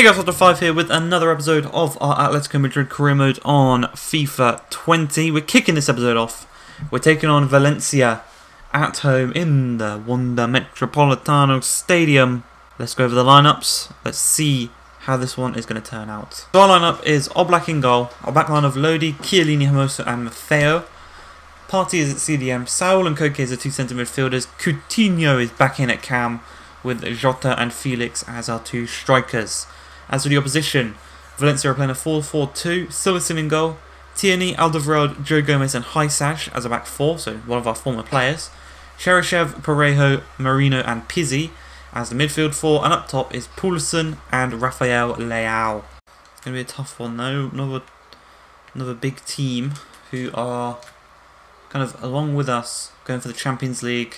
Hey guys, Aldovar here with another episode of our Atletico Madrid career mode on FIFA 20. We're kicking this episode off. We're taking on Valencia at home in the Wanda Metropolitano Stadium. Let's go over the lineups. Let's see how this one is going to turn out. So our lineup is Oblak in goal. Our back line of Lodi, Chiellini, Hermoso and Mafeo. Partey is at CDM. Saúl and Koke is the two centre midfielders. Coutinho is back in at cam, with Jota and Felix as our two strikers. As for the opposition, Valencia are playing a 4-4-2, Sillison in goal, Tierney, Aldovar, Joe Gomez and Haisash as a back four, so one of our former players, Cherishev, Parejo, Marino and Pizzi as the midfield four, and up top is Poulsen and Rafael Leão. It's going to be a tough one though, another big team who are kind of along with us going for the Champions League.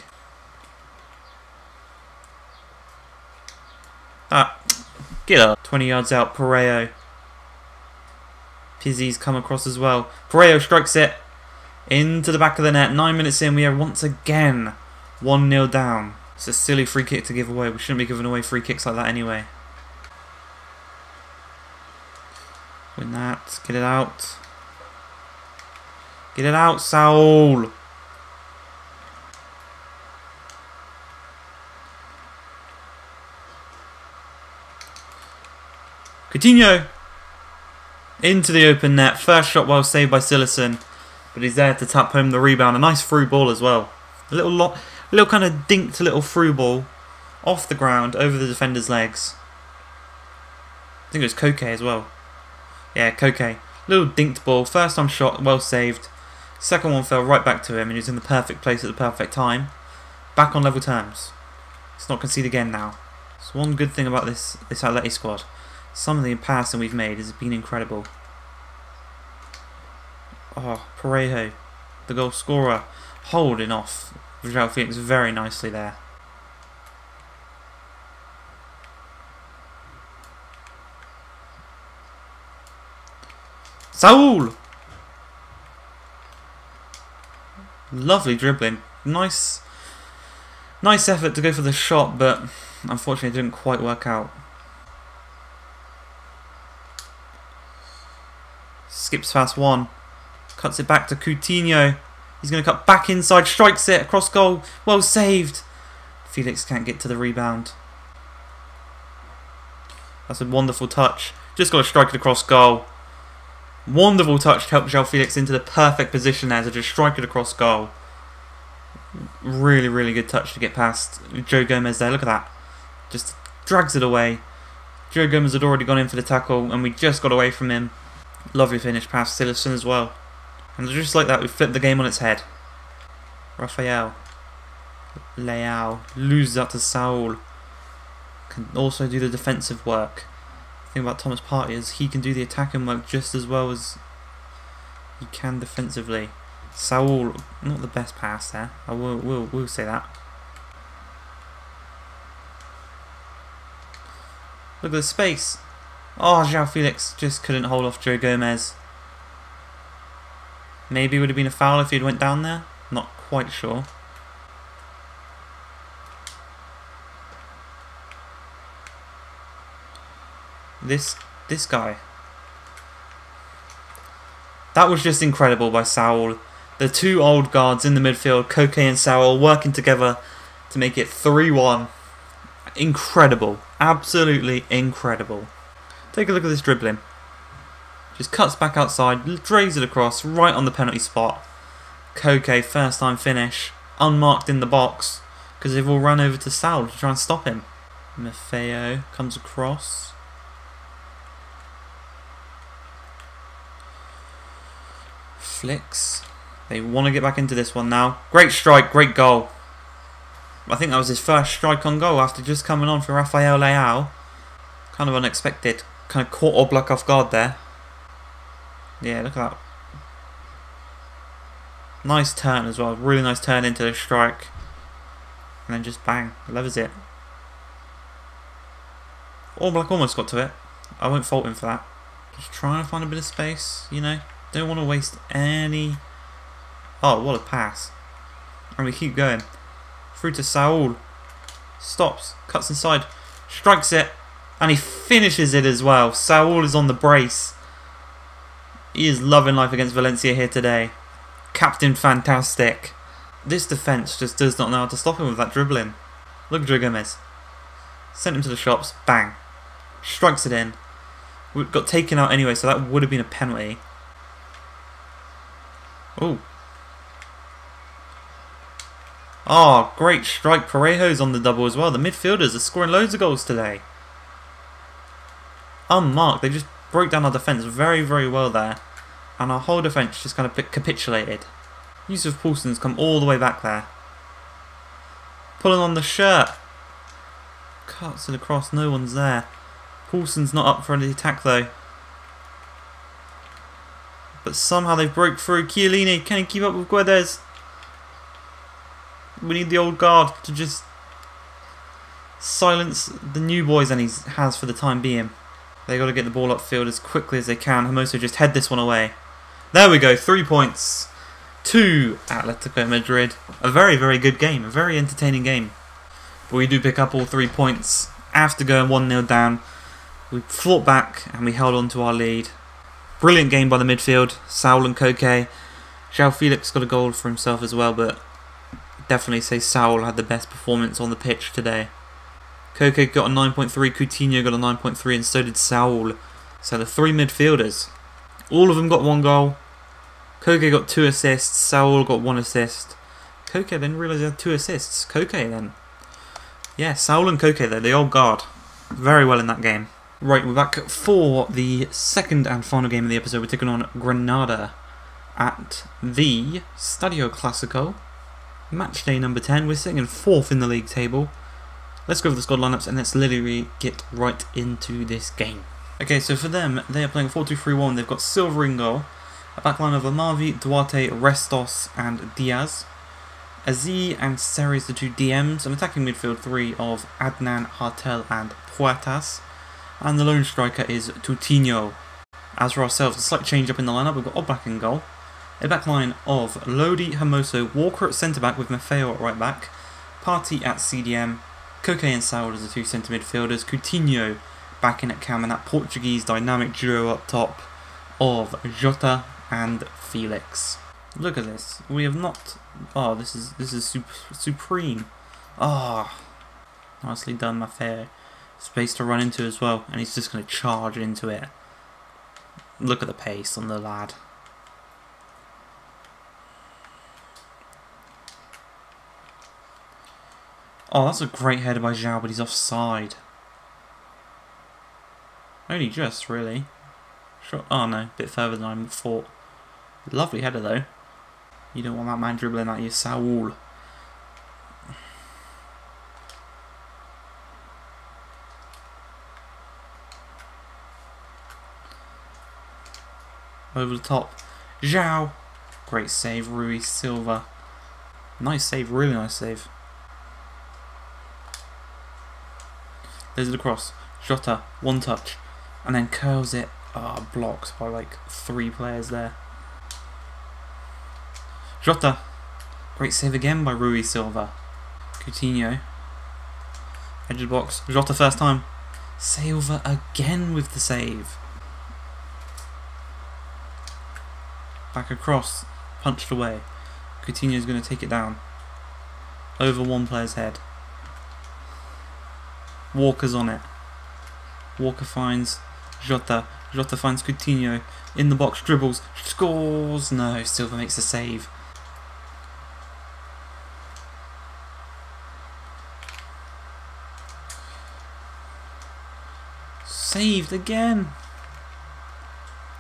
Get up. 20 yards out, Parejo. Pizzi's come across as well. Parejo strikes it into the back of the net. 9 minutes in, we are once again 1-0 down. It's a silly free kick to give away. We shouldn't be giving away free kicks like that anyway. Win that. Get it out. Get it out, Saúl. Coutinho into the open net. First shot well saved by Sillison, but he's there to tap home the rebound. A nice through ball as well. A little kind of dinked little through ball off the ground over the defender's legs. I think it was Koke as well. Yeah, Koke. Little dinked ball. First time shot well saved. Second one fell right back to him, and he was in the perfect place at the perfect time. Back on level terms. Let's not concede again now. It's one good thing about this Atleti squad. Some of the passing we've made has been incredible. Oh, Parejo, the goal scorer, holding off Vigil Phoenix very nicely there. Saúl! Lovely dribbling. Nice effort to go for the shot, but unfortunately it didn't quite work out. Skips past one, cuts it back to Coutinho. He's going to cut back inside, strikes it across goal. Well saved. Felix can't get to the rebound. That's a wonderful touch. Just got to strike it across goal. Wonderful touch to help João Félix into the perfect position there to just strike it across goal. Really, really good touch to get past Joe Gomez there. Look at that. Just drags it away. Joe Gomez had already gone in for the tackle, and we just got away from him. Lovely finish past Sillison as well. And just like that, we flipped the game on its head. Rafael Leão loses out to Saúl. Can also do the defensive work. The thing about Thomas Partey is he can do the attacking work just as well as he can defensively. Saúl, not the best pass there. I will say that. Look at the space. Oh, João Félix just couldn't hold off Joe Gomez. Maybe it would have been a foul if he'd went down there. Not quite sure. This guy. That was just incredible by Saúl. The two old guards in the midfield, Koke and Saúl, working together to make it 3-1. Incredible. Absolutely incredible. Take a look at this dribbling. Just cuts back outside, drags it across, right on the penalty spot. Koke, first time finish, unmarked in the box, because they've all run over to Saúl to try and stop him. Mafeo comes across. Flicks. They want to get back into this one now. Great strike, great goal. I think that was his first strike on goal after just coming on for Rafael Leão. Kind of unexpected. Kind of caught Oblak off guard there. Yeah, look at that. Nice turn as well. Really nice turn into the strike. And then just bang. Levers it. Oblak almost got to it. I won't fault him for that. Just trying to find a bit of space, you know. Don't want to waste any... Oh, what a pass. And we keep going. Through to Saúl. Stops. Cuts inside. Strikes it. And he finishes it as well. Saúl is on the brace. He is loving life against Valencia here today. Captain Fantastic. This defence just does not know how to stop him with that dribbling. Look at Joe Gomez. Sent him to the shops. Bang. Strikes it in. Got taken out anyway, so that would have been a penalty. Ooh. Oh, great strike. Parejo's on the double as well. The midfielders are scoring loads of goals today. Unmarked. They just broke down our defence very, very well there. And our whole defence just kind of capitulated. Yusuf Poulsen's come all the way back there. Pulling on the shirt. Cuts it across. No one's there. Poulsen's not up for any attack though. But somehow they broke through. Chiellini, can he keep up with Guedes? We need the old guard to just silence the new boys, and he has for the time being. They've got to get the ball upfield as quickly as they can. Hermoso just head this one away. There we go, 3 points to Atletico Madrid. A very, very good game, a very entertaining game. But we do pick up all 3 points after going 1-0 down. We fought back and we held on to our lead. Brilliant game by the midfield, Saúl and Koke. João Félix got a goal for himself as well, but definitely say Saúl had the best performance on the pitch today. Koke got a 9.3, Coutinho got a 9.3, and so did Saúl. So the three midfielders, all of them got one goal. Koke got 2 assists, Saúl got 1 assist. Koke didn't realise he had 2 assists. Koke then. Yeah, Saúl and Koke though, the old guard. Very well in that game. Right, we're back for the second and final game of the episode. We're taking on Granada at the Stadio Clásico. Match day number 10. We're sitting in 4th in the league table. Let's go over the squad lineups and let's literally get right into this game. Okay, so for them, they are playing 4-2-3-1. They've got Silva in goal, a backline of Amavi, Duarte, Restos, and Diaz. Aziz and Series, the 2 DMs. An attacking midfield 3 of Adnan, Hartel, and Puertas. And the lone striker is Coutinho. As for ourselves, a slight change up in the lineup. We've got Oblak in goal. A back line of Lodi, Hermoso, Walker at centre-back with Mafeo at right-back, Partey at CDM, Koke and Saúl as the 2 centre midfielders, Coutinho back in at cam, and that Portuguese dynamic duo up top of Jota and Felix. Look at this. We have not... Oh, this is supreme. Ah, oh, nicely done, Mafeo. Space to run into as well, and he's just going to charge into it. Look at the pace on the lad. Oh, that's a great header by Zhao, but he's offside. Only just, really. Sure. Oh no, a bit further than I thought. Lovely header though. You don't want that man dribbling at you, Saúl. Over the top. Zhao. Great save, Rui Silva. Nice save, really nice save. There's the cross. Jota, one touch. And then curls it. Ah, oh, blocked by like 3 players there. Jota. Great save again by Rui Silva. Coutinho. Edge of the box. Jota first time. Silva again with the save. Back across. Punched away. Coutinho's going to take it down. Over one player's head. Walker's on it. Walker finds Jota. Jota finds Coutinho. In the box, dribbles, scores. No, Silva makes the save. Saved again.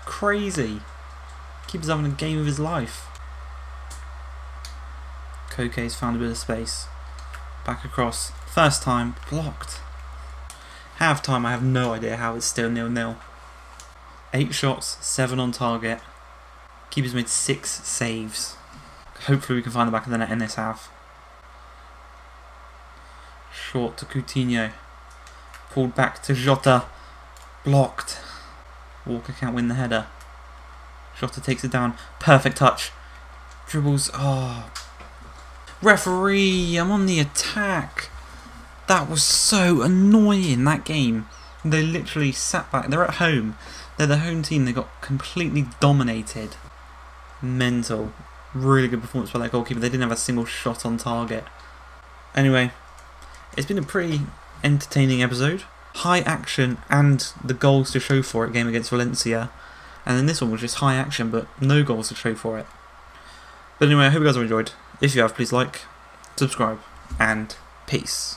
Crazy. Keeps having a game of his life. Koke's found a bit of space. Back across. First time. Blocked. Half time, I have no idea how it's still 0-0. 8 shots, 7 on target. Keeper's made 6 saves. Hopefully we can find the back of the net in this half. Short to Coutinho. Pulled back to Jota. Blocked. Walker can't win the header. Jota takes it down. Perfect touch. Dribbles. Oh. Referee, I'm on the attack. That was so annoying, that game. They literally sat back. They're at home. They're the home team. They got completely dominated. Mental. Really good performance by that goalkeeper. They didn't have a single shot on target. Anyway, it's been a pretty entertaining episode. High action and the goals to show for it game against Valencia. And then this one was just high action but no goals to show for it. But anyway, I hope you guys have enjoyed. If you have, please like, subscribe, and peace.